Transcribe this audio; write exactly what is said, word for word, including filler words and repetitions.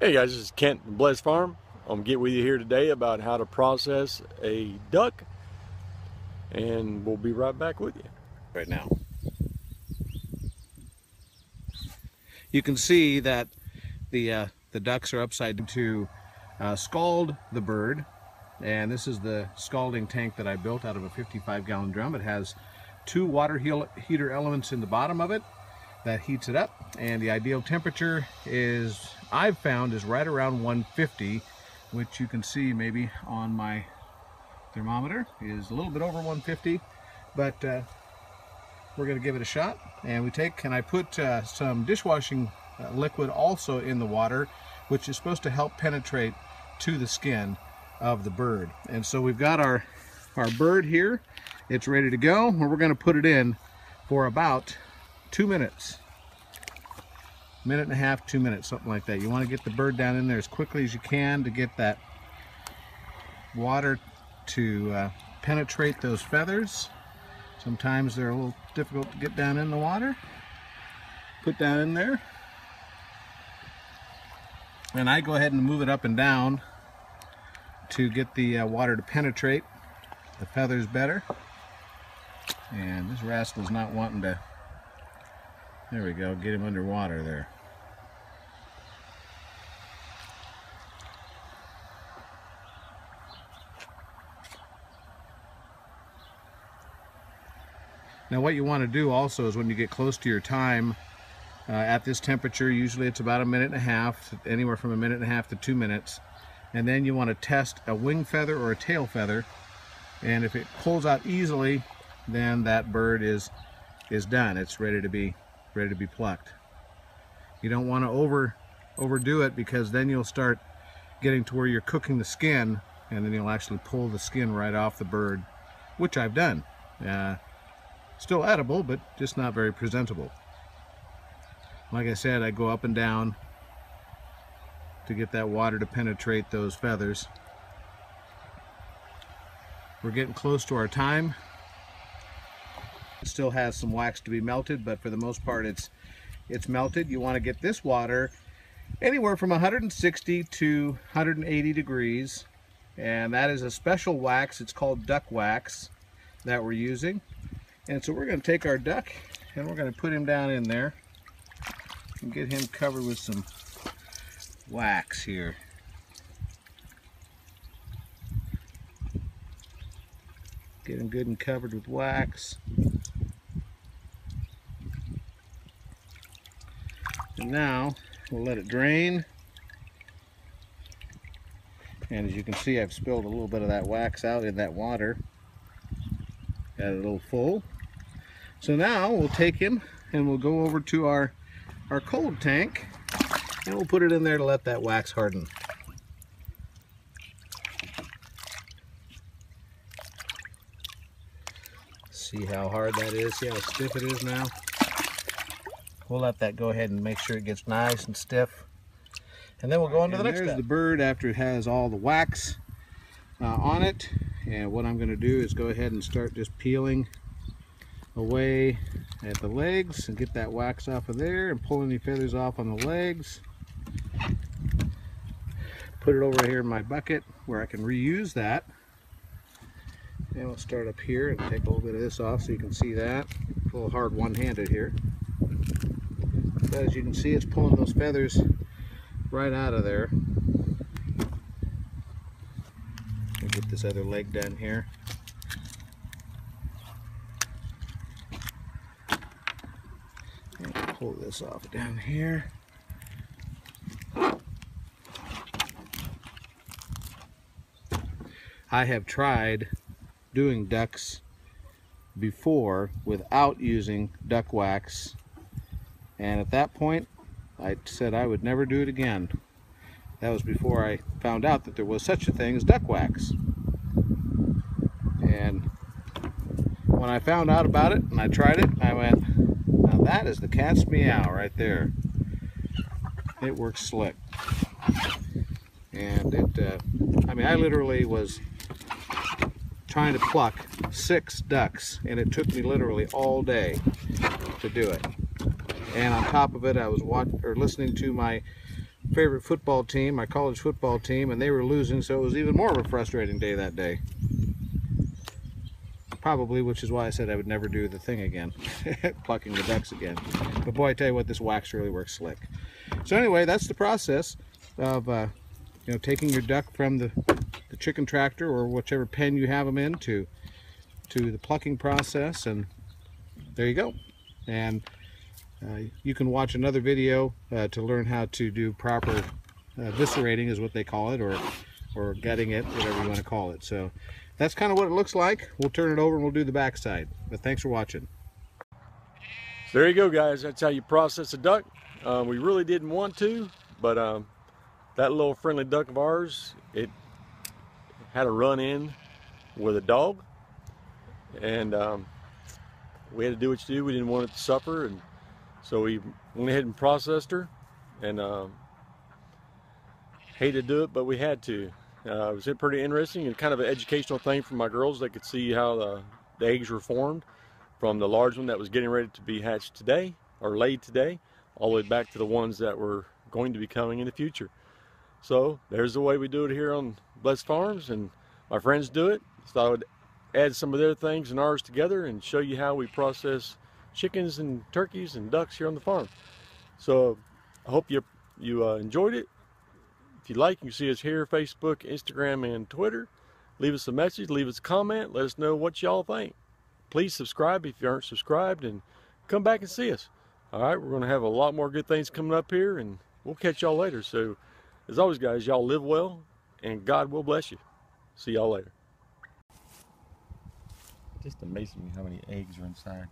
Hey guys, this is Kent from Bless Farm. I'm get with you here today about how to process a duck, and we'll be right back with you. Right now, you can see that the uh, the ducks are upside to uh, scald the bird, and this is the scalding tank that I built out of a fifty-five gallon drum. It has two water heater elements in the bottom of it that heats it up, and the ideal temperature is, I've found, is right around one fifty, which you can see maybe on my thermometer is a little bit over one fifty, but uh, we're gonna give it a shot. And we take, and I put uh, some dishwashing uh, liquid also in the water, which is supposed to help penetrate to the skin of the bird. And so we've got our our bird here, it's ready to go, and we're gonna put it in for about two minutes, minute and a half, two minutes, something like that. You want to get the bird down in there as quickly as you can to get that water to uh, penetrate those feathers. Sometimes they're a little difficult to get down in the water. Put down in there, and I go ahead and move it up and down to get the uh, water to penetrate the feathers better. And this rascal's not wanting to. There we go, get him underwater there. Now what you want to do also is when you get close to your time uh, at this temperature, usually it's about a minute and a half, anywhere from a minute and a half to two minutes, and then you want to test a wing feather or a tail feather, and if it pulls out easily, then that bird is, is done. It's ready to be ready to be plucked. You don't want to over overdo it, because then you'll start getting to where you're cooking the skin, and then you'll actually pull the skin right off the bird, which I've done. Uh, still edible, but just not very presentable. Like I said, I go up and down to get that water to penetrate those feathers. We're getting close to our time. It still has some wax to be melted, but for the most part it's it's melted. You want to get this water anywhere from one sixty to one eighty degrees, and that is a special wax, it's called duck wax, that we're using. And so we're going to take our duck and we're going to put him down in there and get him covered with some wax here. Get him good and covered with wax. And now we'll let it drain. And as you can see, I've spilled a little bit of that wax out in that water. Got it a little full. So now we'll take him and we'll go over to our, our cold tank, and we'll put it in there to let that wax harden. See how hard that is, see how stiff it is now? We'll let that go ahead and make sure it gets nice and stiff. And then we'll go on to the next step. There's the bird after it has all the wax uh, on it. And what I'm gonna do is go ahead and start just peeling away at the legs and get that wax off of there and pull any feathers off on the legs. Put it over here in my bucket where I can reuse that. And we'll start up here and take a little bit of this off so you can see that. It's a little hard one-handed here. But as you can see, it's pulling those feathers right out of there. We'll get this other leg done here. And pull this off down here. I have tried doing ducks before without using duck wax, and at that point I said I would never do it again. That was before I found out that there was such a thing as duck wax, and when I found out about it and I tried it, I went, now that is the cat's meow right there. It works slick, and it uh, I mean, I literally was trying to pluck six ducks, and it took me literally all day to do it. And on top of it, I was watching or listening to my favorite football team, my college football team, and they were losing, so it was even more of a frustrating day that day. Probably, which is why I said I would never do the thing again, plucking the ducks again. But boy, I tell you what, this wax really works slick. So anyway, that's the process of uh, you know, taking your duck from the, the chicken tractor or whichever pen you have them in to, to the plucking process, and there you go. And uh, you can watch another video uh, to learn how to do proper uh, viscerating is what they call it, or, or gutting it, whatever you want to call it. So that's kind of what it looks like. We'll turn it over and we'll do the back side. But thanks for watching. There you go, guys. That's how you process a duck. Uh, we really didn't want to, but um, that little friendly duck of ours, it had a run-in with a dog. And um, we had to do what you do. We didn't want it to suffer. And so we went ahead and processed her. And um, hated to do it, but we had to. Uh, it was pretty interesting and kind of an educational thing for my girls. They could see how the, the eggs were formed from the large one that was getting ready to be hatched today or laid today, all the way back to the ones that were going to be coming in the future. So there's the way we do it here on Bless Farms, and my friends do it. So I would add some of their things and ours together and show you how we process chickens and turkeys and ducks here on the farm. So I hope you, you uh, enjoyed it. If you like, you can see us here, Facebook, Instagram, and Twitter. Leave us a message, leave us a comment, let us know what y'all think. Please subscribe if you aren't subscribed, and come back and see us. All right, we're going to have a lot more good things coming up here, and we'll catch y'all later. So, as always, guys, y'all live well, and God will bless you. See y'all later. Just amazing how many eggs are inside.